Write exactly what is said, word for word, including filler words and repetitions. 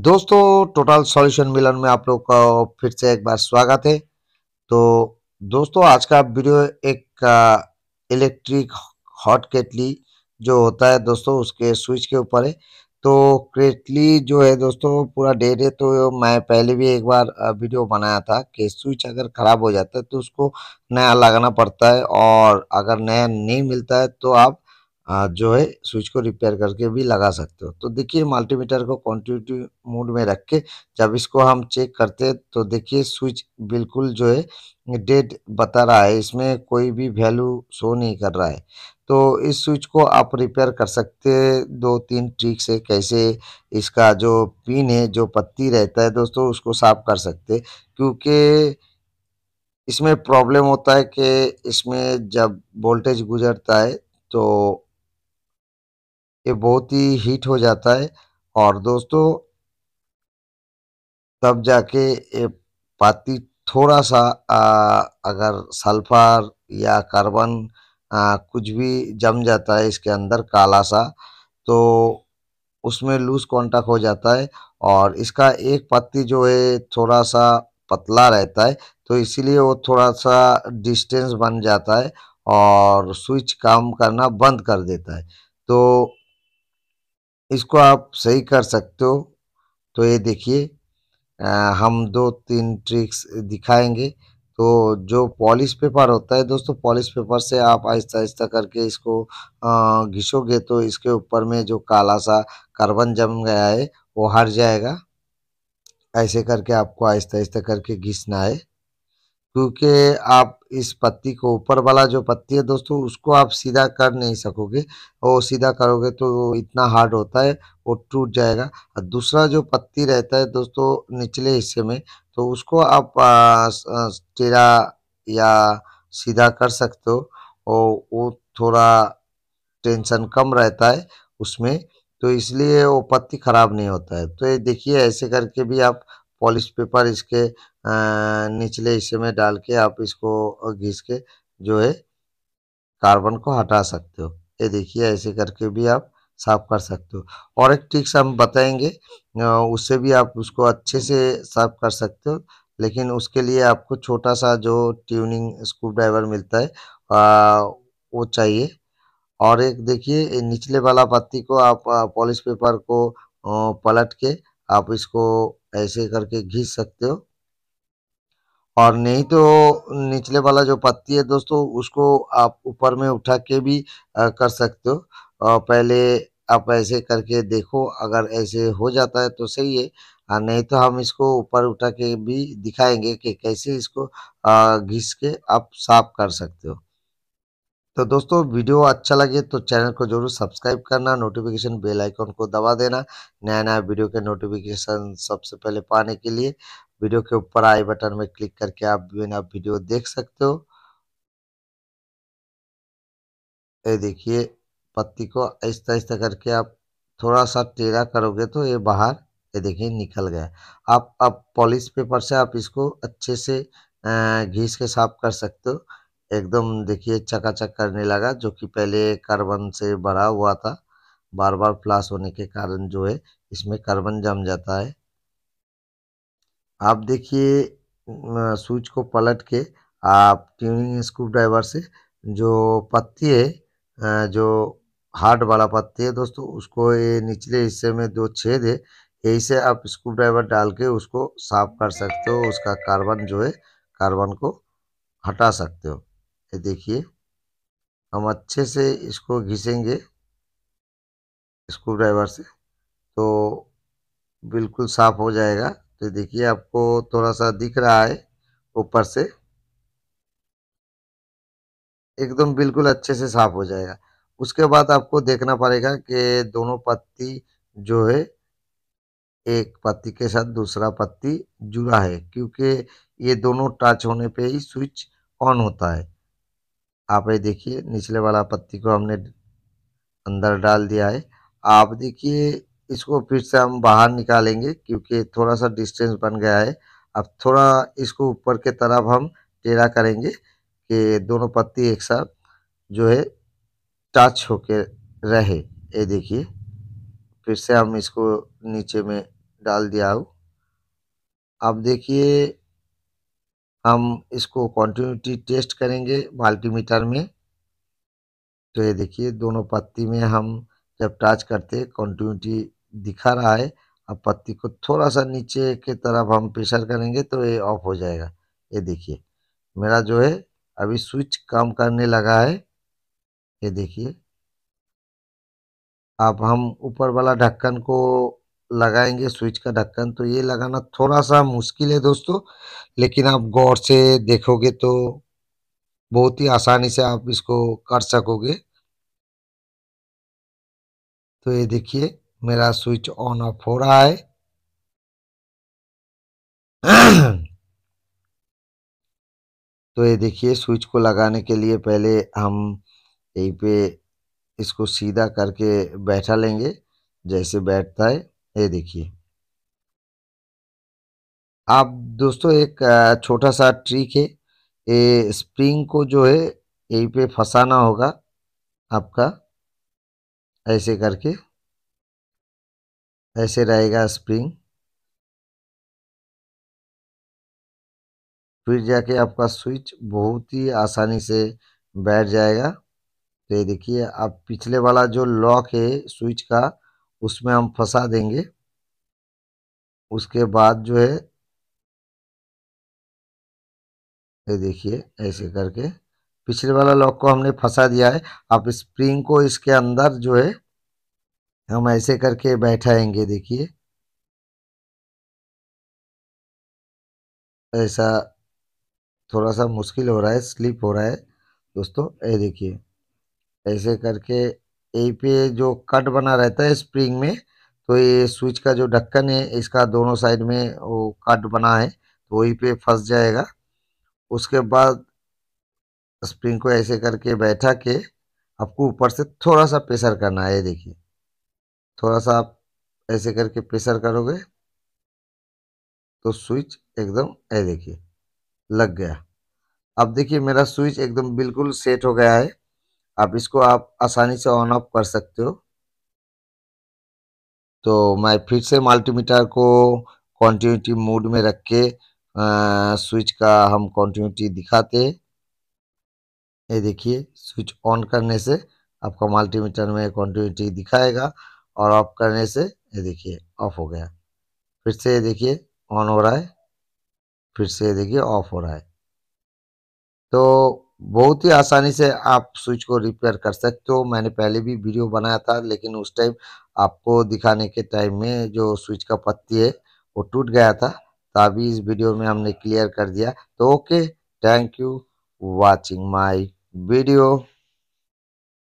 दोस्तों total solution मिलन में आप लोग का फिर से एक बार स्वागत है। तो दोस्तों आज का वीडियो एक इलेक्ट्रिक हॉट केटली जो होता है दोस्तों उसके स्विच के ऊपर है। तो केटली जो है दोस्तों पूरा डेड है। तो मैं पहले भी एक बार वीडियो बनाया था कि स्विच अगर ख़राब हो जाता है तो उसको नया लगाना पड़ता है, और अगर नया नहीं मिलता है तो आप जो है स्विच को रिपेयर करके भी लगा सकते हो। तो देखिए मल्टीमीटर को कॉन्टिन्यूटी मोड में रख के जब इसको हम चेक करते हैं तो देखिए स्विच बिल्कुल जो है डेड बता रहा है, इसमें कोई भी वैल्यू शो नहीं कर रहा है। तो इस स्विच को आप रिपेयर कर सकते हैं दो तीन ट्रिक से। कैसे इसका जो पिन है, जो पत्ती रहता है दोस्तों, उसको साफ कर सकते, क्योंकि इसमें प्रॉब्लम होता है कि इसमें जब वोल्टेज गुजरता है तो ये बहुत ही हीट हो जाता है, और दोस्तों तब जाके ये पत्ती थोड़ा सा आ, अगर सल्फर या कार्बन आ, कुछ भी जम जाता है इसके अंदर काला सा, तो उसमें लूज कांटेक्ट हो जाता है। और इसका एक पत्ती जो है थोड़ा सा पतला रहता है, तो इसीलिए वो थोड़ा सा डिस्टेंस बन जाता है और स्विच काम करना बंद कर देता है। तो इसको आप सही कर सकते हो। तो ये देखिए हम दो तीन ट्रिक्स दिखाएंगे। तो जो पॉलिश पेपर होता है दोस्तों, पॉलिश पेपर से आप आहिस्ता आहिस्ता करके इसको घिसोगे तो इसके ऊपर में जो काला सा कार्बन जम गया है वो हट जाएगा। ऐसे करके आपको आहिस्ता आहिस्ता करके घिसना है, क्योंकि आप इस पत्ती को, ऊपर वाला जो पत्ती है दोस्तों, उसको आप सीधा कर नहीं सकोगे। वो सीधा करोगे तो इतना हार्ड होता है वो टूट जाएगा। और दूसरा जो पत्ती रहता है दोस्तों निचले हिस्से में, तो उसको आप टेढ़ा या सीधा कर सकते हो, और वो थोड़ा टेंशन कम रहता है उसमें, तो इसलिए वो पत्ती ख़राब नहीं होता है। तो ये देखिए ऐसे करके भी आप पॉलिश पेपर इसके निचले हिस्से में डाल के आप इसको घिस के जो है कार्बन को हटा सकते हो। ये देखिए ऐसे करके भी आप साफ कर सकते हो। और एक ट्रिक्स हम बताएंगे, उससे भी आप उसको अच्छे से साफ कर सकते हो, लेकिन उसके लिए आपको छोटा सा जो ट्यूनिंग स्क्रू ड्राइवर मिलता है आ, वो चाहिए। और एक देखिए निचले वाला पत्ती को आप पॉलिश पेपर को पलट के आप इसको ऐसे करके घिस सकते हो, और नहीं तो निचले वाला जो पत्ती है दोस्तों उसको आप ऊपर में उठा के भी आ, कर सकते हो। आ, पहले आप ऐसे करके देखो, अगर ऐसे हो जाता है तो सही है, आ, नहीं तो हम इसको ऊपर उठा के भी दिखाएंगे कि कैसे इसको घिस के आप साफ कर सकते हो। तो दोस्तों वीडियो अच्छा लगे तो चैनल को जरूर सब्सक्राइब करना, नोटिफिकेशन बेल आइकॉन को दबा देना, नया नया वीडियो के नोटिफिकेशन सबसे पहले पाने के लिए वीडियो के ऊपर आई बटन में क्लिक करके आप बिना वीडियो देख सकते हो। ये देखिए पत्ती को आहिस्ता आहिस्ता करके आप थोड़ा सा टेढ़ा करोगे तो ये बाहर, ये देखिए निकल गया। आप अब पॉलिश पेपर से आप इसको अच्छे से घिस के साफ कर सकते हो। एकदम देखिए चकाचक करने लगा, जो कि पहले कार्बन से भरा हुआ था। बार बार फ्लैश होने के कारण जो है इसमें कार्बन जम जाता है। आप देखिए स्विच को पलट के आप ट्यूनिंग स्क्रू ड्राइवर से जो पत्ती है, जो हार्ड वाला पत्ती है दोस्तों, उसको ये निचले हिस्से में दो छेद है, यही से आप स्क्रू ड्राइवर डाल के उसको साफ कर सकते हो। उसका कार्बन जो है, कार्बन को हटा सकते हो। ये देखिए हम अच्छे से इसको घिसेंगे स्क्रू ड्राइवर से तो बिल्कुल साफ हो जाएगा। तो देखिए आपको थोड़ा सा दिख रहा है ऊपर से, एकदम बिल्कुल अच्छे से साफ हो जाएगा। उसके बाद आपको देखना पड़ेगा कि दोनों पत्ती जो है, एक पत्ती के साथ दूसरा पत्ती जुड़ा है, क्योंकि ये दोनों टच होने पे ही स्विच ऑन होता है। आप ये देखिए निचले वाला पत्ती को हमने अंदर डाल दिया है। आप देखिए इसको फिर से हम बाहर निकालेंगे, क्योंकि थोड़ा सा डिस्टेंस बन गया है। अब थोड़ा इसको ऊपर के तरफ हम टेढ़ा करेंगे कि दोनों पत्ती एक साथ जो है टच होके रहे। ये देखिए फिर से हम इसको नीचे में डाल दिया हूँ। अब देखिए हम इसको कंटिन्यूटी टेस्ट करेंगे मल्टीमीटर में। तो ये देखिए दोनों पत्ती में हम जब टच करते कंटिन्यूटी दिखा रहा है। अब पत्ती को थोड़ा सा नीचे के तरफ हम प्रेशर करेंगे तो ये ऑफ हो जाएगा। ये देखिए मेरा जो है अभी स्विच काम करने लगा है। ये देखिए अब हम ऊपर वाला ढक्कन को लगाएंगे, स्विच का ढक्कन। तो ये लगाना थोड़ा सा मुश्किल है दोस्तों, लेकिन आप गौर से देखोगे तो बहुत ही आसानी से आप इसको कर सकोगे। तो ये देखिए मेरा स्विच ऑन ऑफ हो रहा है। तो ये देखिए स्विच को लगाने के लिए पहले हम यहीं पे इसको सीधा करके बैठा लेंगे, जैसे बैठता है। ये देखिए आप दोस्तों एक छोटा सा ट्रिक है, ये स्प्रिंग को जो है यहीं पे फंसाना होगा आपका, ऐसे करके ऐसे रहेगा स्प्रिंग। फिर जाके आपका स्विच बहुत ही आसानी से बैठ जाएगा। तो ये देखिए अब पिछले वाला जो लॉक है स्विच का उसमें हम फंसा देंगे। उसके बाद जो है ये देखिए ऐसे करके पिछले वाला लॉक को हमने फंसा दिया है। आप स्प्रिंग को इसके अंदर जो है हम ऐसे करके बैठाएंगे। देखिए ऐसा थोड़ा सा मुश्किल हो रहा है, स्लिप हो रहा है दोस्तों। ये देखिए ऐसे करके यहीं पे जो कट बना रहता है स्प्रिंग में, तो ये स्विच का जो ढक्कन है इसका दोनों साइड में वो कट बना है तो वहीं पे फंस जाएगा। उसके बाद स्प्रिंग को ऐसे करके बैठा के आपको ऊपर से थोड़ा सा प्रेशर करना है। ये देखिए थोड़ा सा आप ऐसे करके प्रेशर करोगे तो स्विच एकदम, ये देखिए लग गया। अब देखिए मेरा स्विच एकदम बिल्कुल सेट हो गया है। अब इसको आप आसानी से ऑन ऑफ कर सकते हो। तो मैं फिर से मल्टीमीटर को कंटिन्यूटी मोड में रख के स्विच का हम कंटिन्यूटी दिखाते हैं। ये देखिए स्विच ऑन करने से आपका मल्टीमीटर में कंटिन्यूटी दिखाएगा और ऑफ करने से ये देखिए ऑफ हो गया। फिर से ये देखिए ऑन हो रहा है, फिर से ये देखिए ऑफ हो रहा है। तो बहुत ही आसानी से आप स्विच को रिपेयर कर सकते हो। मैंने पहले भी वीडियो बनाया था, लेकिन उस टाइम आपको दिखाने के टाइम में जो स्विच का पत्ती है वो टूट गया था, तभी इस वीडियो में हमने क्लियर कर दिया। तो okay, thank you watching my video.